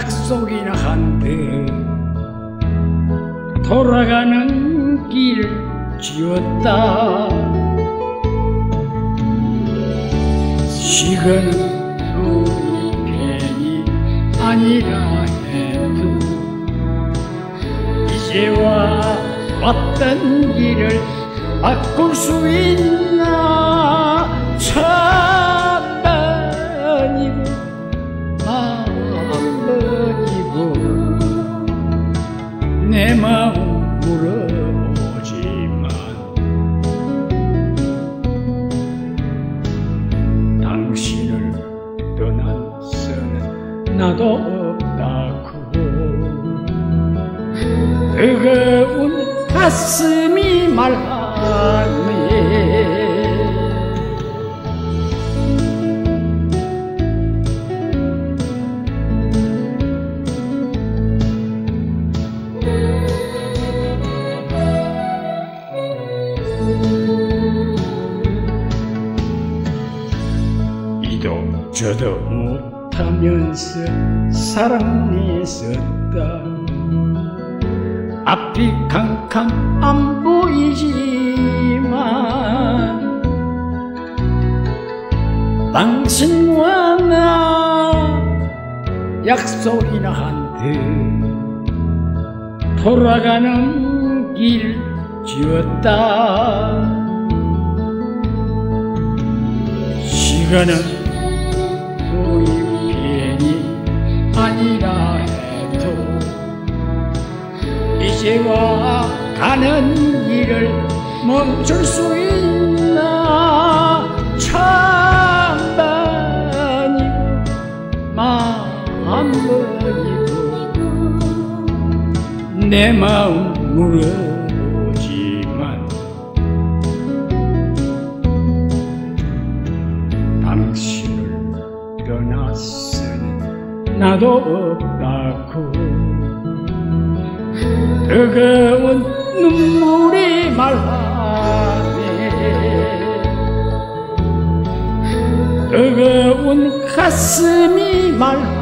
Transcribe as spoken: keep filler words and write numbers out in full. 약속이나 한듯 돌아가는 길 지웠다. 시간은 우리 편이 아니라 해도 이제와 왔던 길을 바꿀 수 있나. 참 아니고 마음이고 내 마음 물어보지만 당신을 떠난 수는 나도 없다고. 뜨거운 가슴이 말하네. 이도 저도 못하면서 사랑했었다. 앞이 캄캄 안 보이지만 당신과 나 약속이나 한 듯 돌아가는 길 지웠다. 시간은 우리 편이 아니라 해도 이제와 가는 길을 멈출 수 있나. 찬반이고 마음이고 내 마음 물어 당신을 떠났으니 나도 없다고. 뜨거운 눈물이 말하네. 뜨거운 가슴이 말하네.